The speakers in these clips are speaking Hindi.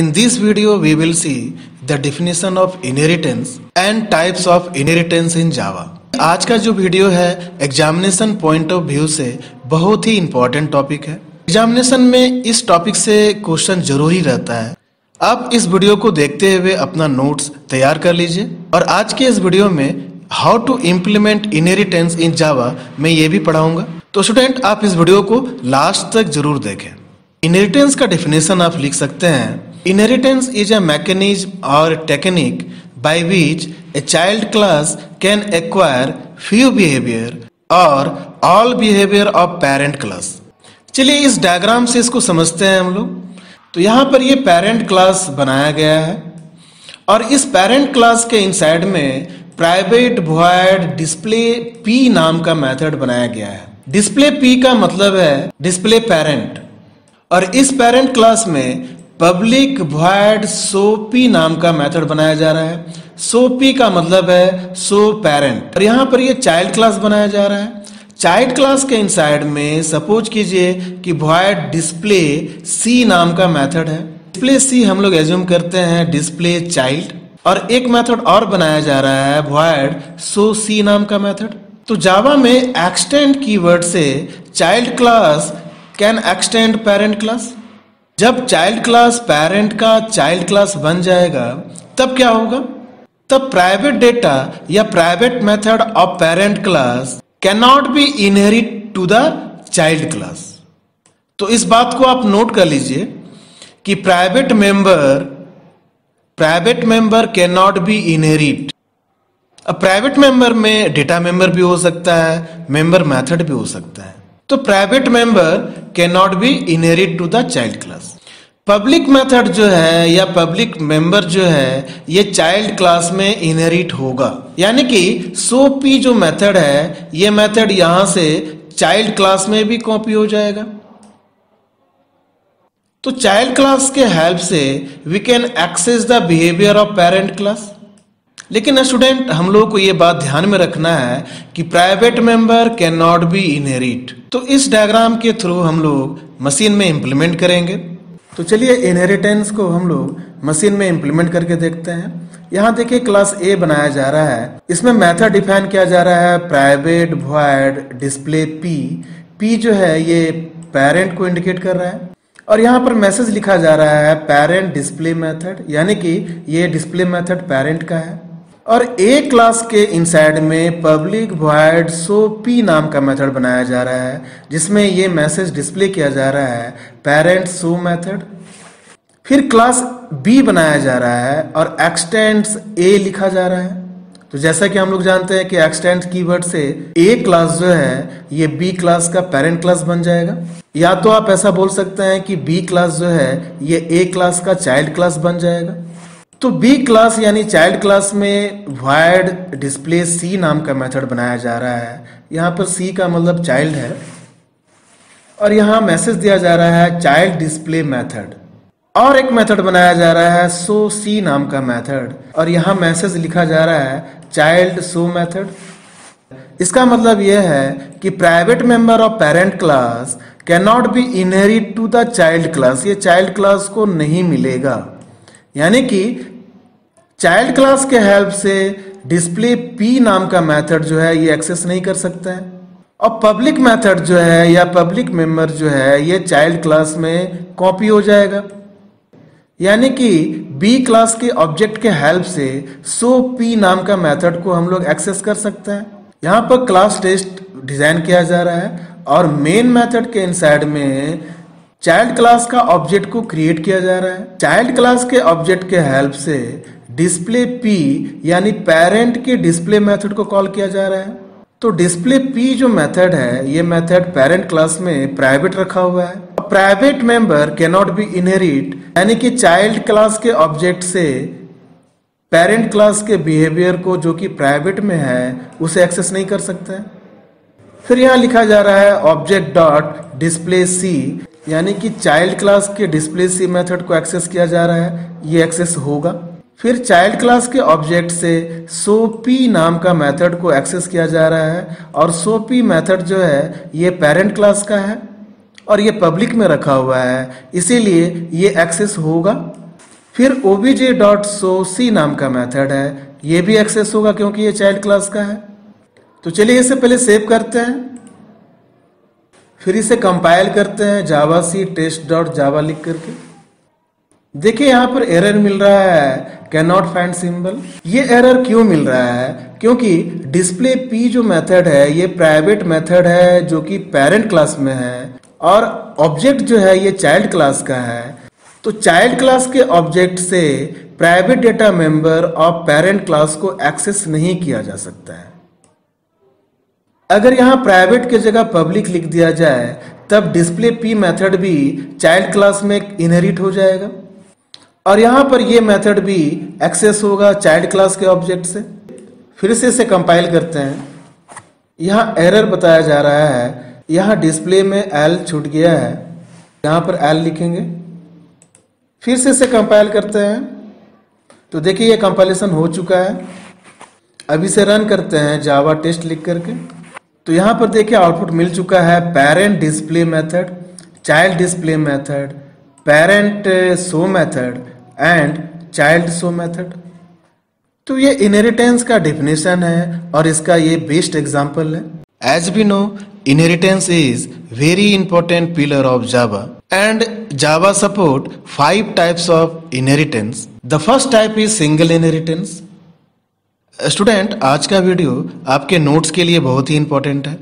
In this video, we will see the definition of inheritance and types of inheritance in Java. आज का जो वीडियो है एग्जामिनेशन पॉइंट ऑफ व्यू से बहुत ही इम्पोर्टेंट टॉपिक है। एग्जामिनेशन में इस टॉपिक से क्वेश्चन जरूरी रहता है। आप इस वीडियो को देखते हुए अपना नोट्स तैयार कर लीजिए। और आज के इस वीडियो में how to implement inheritance in Java मैं ये भी पढ़ाऊंगा। तो स्टूडेंट आप इस वीडियो को लास्ट तक जरूर देखें। इनहेरिटेंस का डेफिनेशन आप लिख सकते हैं। इनहेरिटेंस इज अ मैकेनिज्म और technique by which a child class can acquire few behavior or all behavior of parent class। चलिए इस डायग्राम से इसको समझते हैं हम लोग। तो यहाँ पर ये parent class बनाया गया है और इस parent class के इनसाइड में private void display p नाम का मेथड बनाया गया है। display p का मतलब है display parent और इस parent class में पब्लिक void showP नाम का मेथड बनाया जा रहा है। showP का मतलब है show parent और यहाँ पर ये चाइल्ड क्लास बनाया जा रहा है। चाइल्ड क्लास के इनसाइड में सपोज कीजिए कि void display C नाम का मेथड है। display C हम लोग एज्यूम करते हैं display child और एक मेथड और बनाया जा रहा है void show C नाम का मेथड। तो जावा में एक्सटेंड कीवर्ड से child class can extend parent class. जब चाइल्ड क्लास पेरेंट का चाइल्ड क्लास बन जाएगा तब क्या होगा, तब प्राइवेट डेटा या private method of parent class can not be inherit to the child class. तो इस बात को आप नोट कर लीजिए कि private member can not be inherit. अब प्राइवेट मेंबर में डेटा मेंबर भी हो सकता है, मेंबर मेथड भी हो सकता है। तो private member can not be inherit to the child class. Public method जो है या पब्लिक मेंबर जो है ये चाइल्ड क्लास में इनहेरिट होगा, यानी कि showP जो मेथड है ये मेथड यहां से चाइल्ड क्लास में भी कॉपी हो जाएगा। तो चाइल्ड क्लास के हेल्प से we can access the behaviour of parent class. लेकिन स्टूडेंट हम लोगों को ये बात ध्यान में रखना है कि private member can not be inherit. तो इस डायग्राम के थ्रू हम लोग मशीन में इम्प्लीमेंट करेंगे। तो चलिए इनहेरिटेंस को हम लोग मशीन में इम्प्लीमेंट करके देखते हैं। यहाँ देखिए क्लास A बनाया जा रहा है। इसमें मेथड डिफाइन किया जा रहा है private void display P। P जो है ये पेरेंट को इंडिकेट कर रहा है और यहाँ पर मैसेज लिखा जा रहा है पेरेंट डिस्प्ले मेथड, यानी कि ये डिस्प्ले मेथड पेरेंट का है। और ए क्लास के इनसाइड में पब्लिक void showP नाम का मेथड बनाया जा रहा है जिसमें ये मैसेज डिस्प्ले किया जा रहा है पेरेंट show मेथड। फिर क्लास B बनाया जा रहा है और एक्सटेंड्स A लिखा जा रहा है। तो जैसा कि हम लोग जानते हैं कि एक्सटेंड्स कीवर्ड से A क्लास जो है ये B क्लास का पेरेंट क्लास बन जाएगा, या तो आप ऐसा बोल सकते हैं कि B क्लास जो है ये A क्लास का चाइल्ड क्लास बन जाएगा। तो B क्लास यानी चाइल्ड क्लास में void display C नाम का मेथड बनाया जा रहा है। यहाँ पर C का मतलब चाइल्ड है और यहाँ मैसेज दिया जा रहा है चाइल्ड डिस्प्ले मेथड। और एक मेथड बनाया जा रहा है show C नाम का मेथड और यहाँ मैसेज लिखा जा रहा है चाइल्ड show मेथड। इसका मतलब यह है कि private member of parent class can not be inherit to the child class. ये चाइल्ड क्लास को नहीं मिलेगा, यानी कि चाइल्ड क्लास के हेल्प से डिस्प्ले P नाम का मेथड जो है ये एक्सेस नहीं कर सकते हैं। और पब्लिक मेथड जो है या पब्लिक मेंबर जो है ये चाइल्ड क्लास में कॉपी हो जाएगा, यानी कि B क्लास के ऑब्जेक्ट के हेल्प से showP नाम का मेथड को हम लोग एक्सेस कर सकते हैं। यहाँ पर क्लास टेस्ट डिजाइन किया जा रहा है और मेन मेथड के इनसाइड में चाइल्ड क्लास का ऑब्जेक्ट को क्रिएट किया जा रहा है। चाइल्ड क्लास के ऑब्जेक्ट के हेल्प से डिस्प्ले P यानी पेरेंट के डिस्प्ले मेथड को कॉल किया जा रहा है। तो डिस्प्ले P जो मेथड है ये मेथड पेरेंट क्लास में प्राइवेट रखा हुआ है। Private member can not be inherit, यानी कि चाइल्ड क्लास के ऑब्जेक्ट से पेरेंट क्लास के बिहेवियर को जो कि प्राइवेट में है उसे एक्सेस नहीं कर सकते। फिर यहाँ लिखा जा रहा है ऑब्जेक्ट डॉट डिस्प्ले C, यानी कि चाइल्ड क्लास के डिस्प्ले C मेथड को एक्सेस किया जा रहा है, ये एक्सेस होगा। फिर चाइल्ड क्लास के ऑब्जेक्ट से showP नाम का मेथड को एक्सेस किया जा रहा है और showP मेथड जो है ये पेरेंट क्लास का है और ये पब्लिक में रखा हुआ है, इसीलिए ये एक्सेस होगा। फिर obj.soc नाम का मेथड है, ये भी एक्सेस होगा क्योंकि ये चाइल्ड क्लास का है। तो चलिए इसे पहले सेव करते हैं, फिर इसे कंपाइल करते हैं javac test.java लिख करके। देखिए यहाँ पर एरर मिल रहा है कैन नॉट फाइंड सिंबल। ये एरर क्यों मिल रहा है? क्योंकि डिस्प्ले पी जो मेथड है ये प्राइवेट मेथड है जो कि पेरेंट क्लास में है, और ऑब्जेक्ट जो है ये चाइल्ड क्लास का है। तो चाइल्ड क्लास के ऑब्जेक्ट से private data member of parent class को एक्सेस नहीं किया जा सकता है। अगर यहाँ प्राइवेट के जगह पब्लिक लिख दिया जाए तब डिस्प्ले पी मेथड भी चाइल्ड क्लास में इनहेरिट हो जाएगा, और यहाँ पर ये मेथड भी एक्सेस होगा चाइल्ड क्लास के ऑब्जेक्ट से। फिर से इसे कंपाइल करते हैं। यहाँ एरर बताया जा रहा है, यहाँ डिस्प्ले में एल छूट गया है, यहाँ पर एल लिखेंगे। फिर से इसे कंपाइल करते हैं, तो देखिए ये कंपाइलेशन हो चुका है। अब इसे रन करते हैं जावा टेस्ट लिख करके, तो यहाँ पर देखिए आउटपुट मिल चुका है। Parent display method, child display method, parent show method and child show method. तो ये इनहेरिटेंस का डेफिनेशन है और इसका ये बेस्ट एग्जांपल है। As we know inheritance is very important pillar of Java and Java support 5 types of inheritance. The first type is single inheritance. Student, आज का वीडियो आपके नोट्स के लिए बहुत ही इंपॉर्टेंट है,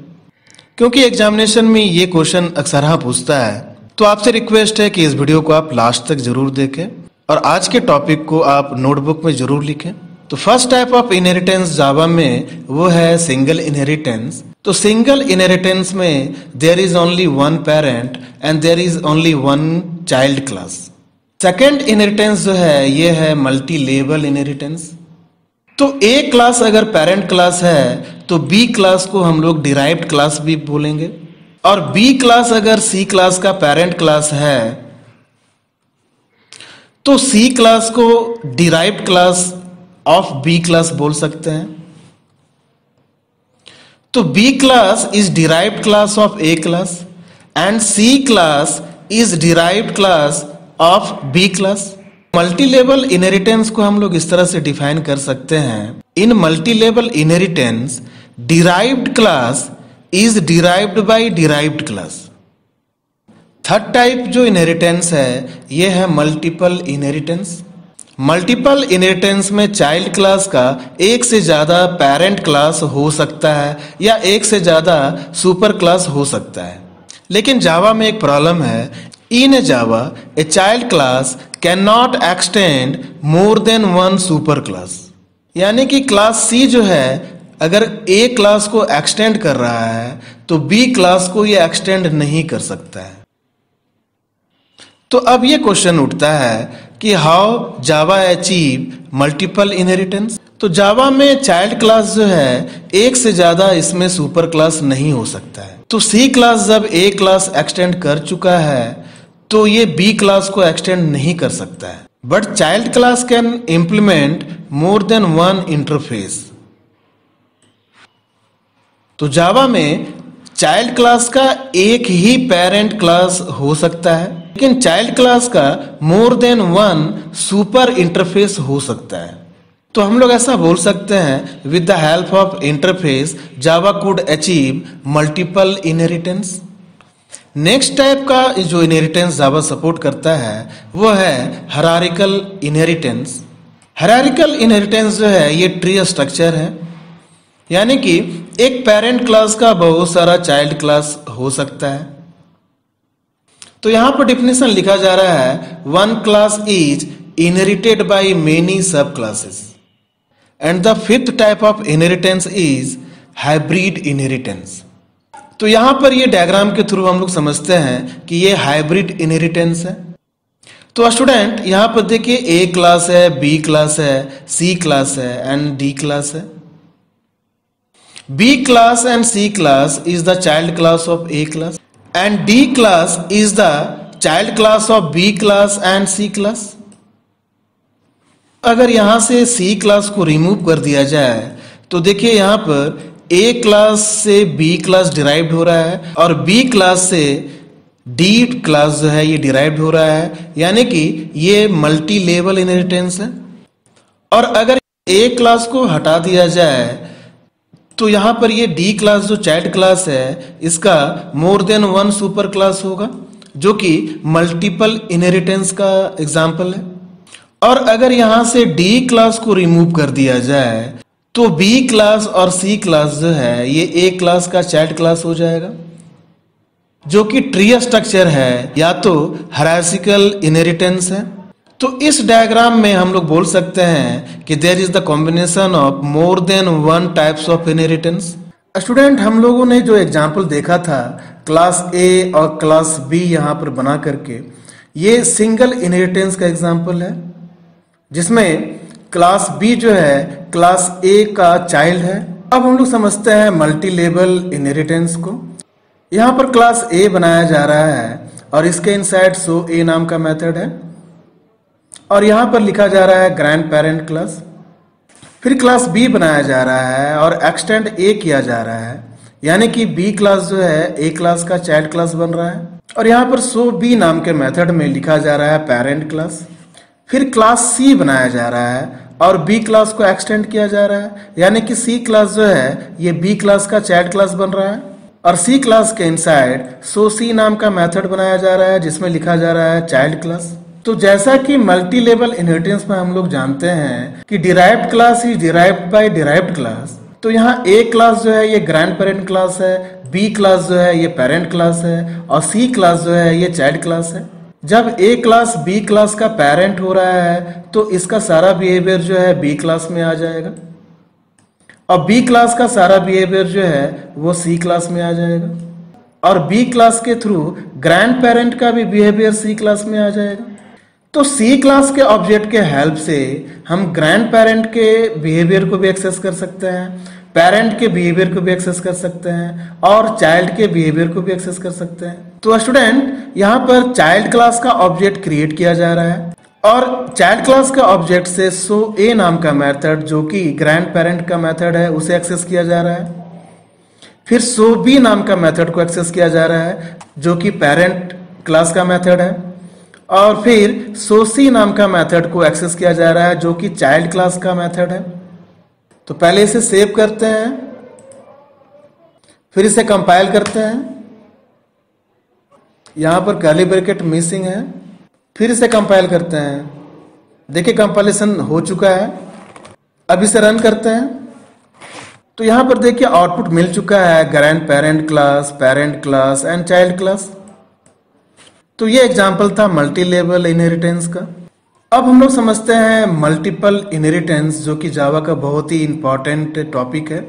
क्योंकि एग्जामिनेशन में ये क्वेश्चन अक्सर पूछता है। तो आपसे रिक्वेस्ट है कि इस वीडियो को आप लास्ट तक जरूर देखें और आज के टॉपिक को आप नोटबुक में जरूर लिखें। तो first type of inheritance Java में वो है सिंगल इनहेरिटेंस। तो सिंगल इनहेरिटेंस में there is only one parent and there is only one child class. Second inheritance जो है ये है मल्टी लेवल इनहेरिटेंस। तो ए क्लास अगर पेरेंट क्लास है तो बी क्लास को हम लोग डिराइव्ड क्लास भी बोलेंगे, और बी क्लास अगर सी क्लास का पेरेंट क्लास है तो सी क्लास को derived class of B class बोल सकते हैं। तो B class is derived class of A class and C class is derived class of B class. Multi level inheritance को हम लोग इस तरह से डिफाइन कर सकते हैं। In multi level inheritance derived class Is derived by derived class। Third type जो इनहेरिटेंस है ये है मल्टीपल इनहेरिटेंस। मल्टीपल इनहेरिटेंस में चाइल्ड क्लास का एक से ज्यादा पेरेंट क्लास हो सकता है या एक से ज्यादा सुपर क्लास हो सकता है। लेकिन जावा में एक प्रॉब्लम है। In Java a child class can not extend more than one super class. यानी कि क्लास सी जो है अगर ए क्लास को एक्सटेंड कर रहा है तो बी क्लास को ये एक्सटेंड नहीं कर सकता है। तो अब ये क्वेश्चन उठता है कि how Java achieve multiple inheritance. तो जावा में चाइल्ड क्लास जो है एक से ज्यादा इसमें सुपर क्लास नहीं हो सकता है। तो सी क्लास जब ए क्लास एक्सटेंड कर चुका है तो ये बी क्लास को एक्सटेंड नहीं कर सकता है। But child class can implement more than one interface. तो जावा में चाइल्ड क्लास का एक ही पेरेंट क्लास हो सकता है, लेकिन चाइल्ड क्लास का more than one super interface हो सकता है। तो हम लोग ऐसा बोल सकते हैं with the help of interface Java could achieve multiple inheritance. Next type का जो इनहेरिटेंस जावा सपोर्ट करता है वो है हायरार्किकल इनहेरिटेंस। हायरार्किकल इनहेरिटेंस जो है ये ट्री स्ट्रक्चर है, यानी कि एक पेरेंट क्लास का बहुत सारा चाइल्ड क्लास हो सकता है। तो यहां पर डिफिनेशन लिखा जा रहा है one class is inherited by many sub classes. And the fifth type of inheritance is hybrid inheritance. तो यहां पर ये डायग्राम के थ्रू हम लोग समझते हैं कि ये हाइब्रिड इनहेरिटेंस है। तो स्टूडेंट यहां पर देखिए ए क्लास है, बी क्लास है, सी क्लास है एंड डी क्लास है। B class and C class is the child class of A class and D class is the child class of B class and C class। अगर यहाँ से C class को remove कर दिया जाए तो देखिए यहाँ पर A class से B class derived हो रहा है और B class से डी क्लास जो है ये डिराइव्ड हो रहा है, यानी कि ये मल्टी लेवल इनहेरिटेंस है। और अगर ए क्लास को हटा दिया जाए तो यहाँ पर ये डी क्लास जो चाइल्ड क्लास है इसका more than one super class होगा, जो कि मल्टीपल इनहेरिटेंस का एग्जाम्पल है। और अगर यहाँ से डी क्लास को रिमूव कर दिया जाए तो बी क्लास और सी क्लास जो है ये ए क्लास का चाइल्ड क्लास हो जाएगा, जो कि ट्री स्ट्रक्चर है या तो हायरार्किकल इनहेरिटेंस है। तो इस डायग्राम में हम लोग बोल सकते हैं कि there is the combination of more than one types of inheritance. Student, हम लोगों ने जो एग्जाम्पल देखा था क्लास ए और क्लास बी यहाँ पर बना करके, ये सिंगल इनहेरिटेंस का एग्जाम्पल है, जिसमें क्लास बी जो है क्लास ए का चाइल्ड है। अब हम लोग समझते हैं मल्टी लेवल इनहेरिटेंस को। यहाँ पर क्लास ए बनाया जा रहा है और इसके इनसाइड सो ए नाम का मेथड है, और यहाँ पर लिखा जा रहा है ग्रैंड पेरेंट क्लास। फिर क्लास बी बनाया जा रहा है और एक्सटेंड ए किया जा रहा है, यानी कि बी क्लास जो है ए क्लास का चाइल्ड क्लास बन रहा है, और यहाँ पर सो बी नाम के मेथड में लिखा जा रहा है पेरेंट क्लास। फिर क्लास सी बनाया जा रहा है और बी क्लास को एक्सटेंड किया जा रहा है, यानी कि सी क्लास जो है ये बी क्लास का चाइल्ड क्लास बन रहा है, और सी क्लास के इनसाइड सो सी नाम का मेथड बनाया जा रहा है, जिसमें लिखा जा रहा है चाइल्ड क्लास। तो जैसा कि मल्टी लेवल इनहेरिटेंस में हम लोग जानते हैं कि derived class is derived by derived class, तो यहाँ ए क्लास जो है ये ग्रैंड पेरेंट क्लास है, बी क्लास जो है ये पेरेंट क्लास है, और सी क्लास जो है ये चाइल्ड क्लास है। जब ए क्लास बी क्लास का पेरेंट हो रहा है तो इसका सारा बिहेवियर जो है बी क्लास में आ जाएगा, और बी क्लास का सारा बिहेवियर जो है वो सी क्लास में आ जाएगा, और बी क्लास के थ्रू ग्रैंड पेरेंट का भी बिहेवियर सी क्लास में आ जाएगा। तो सी क्लास के ऑब्जेक्ट के हेल्प से हम ग्रैंड पेरेंट के बिहेवियर को भी एक्सेस कर सकते हैं, पेरेंट के बिहेवियर को भी एक्सेस कर सकते हैं, और चाइल्ड के बिहेवियर को भी एक्सेस कर सकते हैं। तो स्टूडेंट, यहाँ पर चाइल्ड क्लास का ऑब्जेक्ट क्रिएट किया जा रहा है, और चाइल्ड क्लास के ऑब्जेक्ट से सो ए नाम का मेथड, जो कि ग्रैंड पेरेंट का मेथड है, उसे एक्सेस किया जा रहा है। फिर सो बी नाम का मेथड को एक्सेस किया जा रहा है, जो कि पेरेंट क्लास का मेथड है, और फिर सो सी नाम का मेथड को एक्सेस किया जा रहा है, जो कि चाइल्ड क्लास का मेथड है। तो पहले इसे सेव करते हैं, फिर इसे कंपाइल करते हैं। यहाँ पर कर्ली ब्रैकेट मिसिंग है, फिर इसे कंपाइल करते हैं। देखिए, कंपाइलेशन हो चुका है। अब इसे रन करते हैं, तो यहाँ पर देखिए आउटपुट मिल चुका है, grand parent class and child class. तो ये एग्जाम्पल था मल्टी लेवल इनहेरिटेंस का। अब हम लोग समझते हैं मल्टीपल इनहेरिटेंस, जो कि जावा का बहुत ही इम्पोर्टेंट टॉपिक है।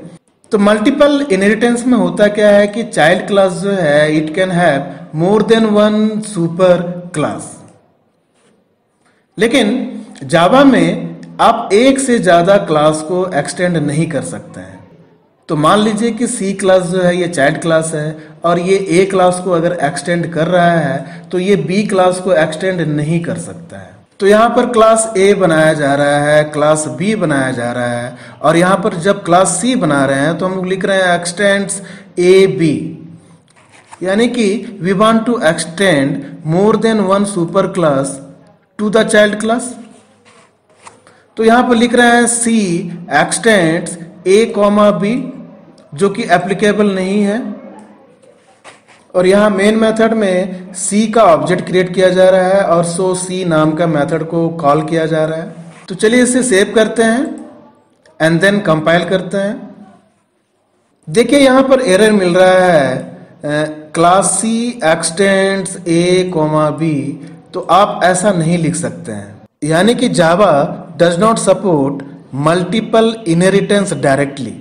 तो मल्टीपल इनहेरिटेंस में होता क्या है कि चाइल्ड क्लास जो है it can have more than one super class, लेकिन जावा में आप एक से ज्यादा क्लास को एक्सटेंड नहीं कर सकते हैं। तो मान लीजिए कि सी क्लास जो है ये चाइल्ड क्लास है, और ये ए क्लास को अगर एक्सटेंड कर रहा है तो ये बी क्लास को एक्सटेंड नहीं कर सकता है। तो यहाँ पर क्लास ए बनाया जा रहा है, क्लास बी बनाया जा रहा है, और यहाँ पर जब क्लास सी बना रहे हैं तो हम लिख रहे हैं एक्सटेंड्स ए बी, यानी कि we want to extend more than one super class to the child class. तो यहाँ पर लिख रहे हैं C extends A comma B, जो कि एप्लीकेबल नहीं है, और यहाँ मेन मेथड में सी का ऑब्जेक्ट क्रिएट किया जा रहा है और सो सी नाम का मेथड को कॉल किया जा रहा है। तो चलिए इसे सेव करते हैं एंड देन कंपाइल करते हैं। देखिए यहाँ पर एरर मिल रहा है class C extends A comma B, तो आप ऐसा नहीं लिख सकते हैं, यानी कि Java does not support multiple inheritance directly.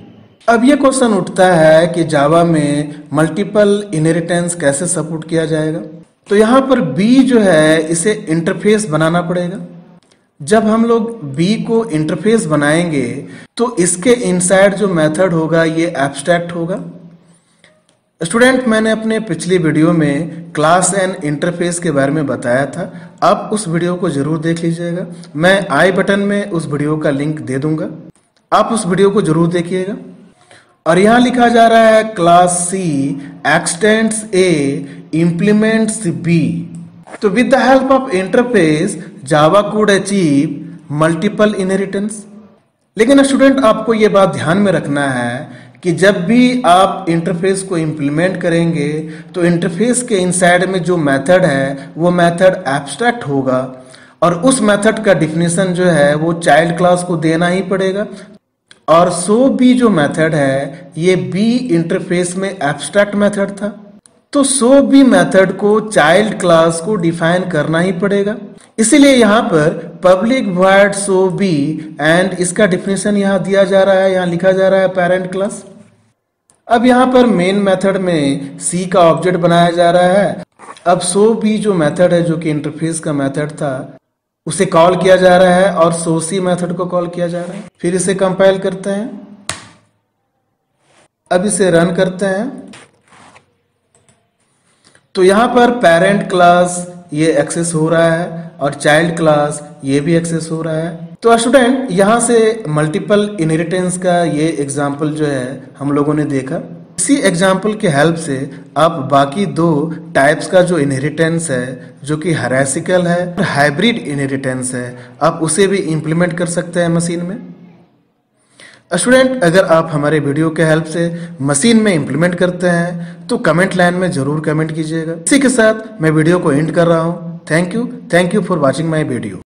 अब ये क्वेश्चन उठता है कि जावा में मल्टीपल इनहेरिटेंस कैसे सपोर्ट किया जाएगा। तो यहाँ पर B जो है इसे इंटरफेस बनाना पड़ेगा। जब हम लोग B को इंटरफेस बनाएंगे तो इसके इनसाइड जो मेथड होगा ये एब्स्ट्रैक्ट होगा। स्टूडेंट, मैंने अपने पिछली वीडियो में क्लास एंड इंटरफेस के बारे में बताया था, आप उस वीडियो को जरूर देख लीजिएगा। मैं आई बटन में उस वीडियो का लिंक दे दूंगा, आप उस वीडियो को जरूर देखिएगा। और यहाँ लिखा जा रहा है class C extends A implements B. So with the help of interface, Java could achieve multiple inheritance. लेकिन स्टूडेंट आपको ये बात ध्यान में रखना है कि जब भी आप इंटरफेस को इम्प्लीमेंट करेंगे तो इंटरफेस के इनसाइड में जो मेथड है वो मेथड एब्स्ट्रैक्ट होगा और उस मेथड का डिफिनेशन जो है वो चाइल्ड क्लास को देना ही पड़ेगा और सो बी जो मेथड है ये बी इंटरफेस में एब्स्ट्रैक्ट मेथड था तो सो बी मेथड को चाइल्ड क्लास को डिफाइन करना ही पड़ेगा। इसीलिए यहाँ पर public void so B and इसका डिफिनेशन यहाँ दिया जा रहा है, यहाँ लिखा जा रहा है पेरेंट क्लास। अब यहाँ पर मेन मेथड में सी का ऑब्जेक्ट बनाया जा रहा है। अब सो बी जो मेथड है जो कि इंटरफेस का मेथड था उसे कॉल किया जा रहा है और सो सी मेथड को कॉल किया जा रहा है। फिर इसे कंपाइल करते हैं। अब इसे रन करते हैं तो यहाँ पर पेरेंट क्लास ये एक्सेस हो रहा है और चाइल्ड क्लास ये भी एक्सेस हो रहा है। तो स्टूडेंट यहाँ से मल्टीपल इनहेरिटेंस का ये एग्जाम्पल जो है हम लोगों ने देखा। इसी एग्जाम्पल के हेल्प से आप बाकी दो टाइप्स का जो इनहेरिटेंस है जो कि हायरार्किकल है और हाइब्रिड इनहेरिटेंस है आप उसे भी इम्प्लीमेंट कर सकते हैं मशीन में। स्टूडेंट अगर आप हमारे वीडियो के हेल्प से मशीन में इम्प्लीमेंट करते हैं तो कमेंट लाइन में जरूर कमेंट कीजिएगा। इसी के साथ मैं वीडियो को एंड कर रहा हूँ। Thank you for watching my video.